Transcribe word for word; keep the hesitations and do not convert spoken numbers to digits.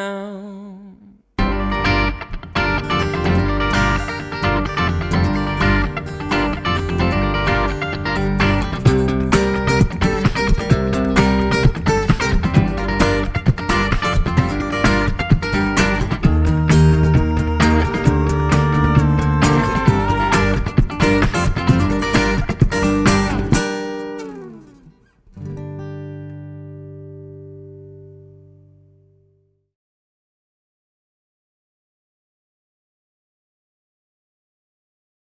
down.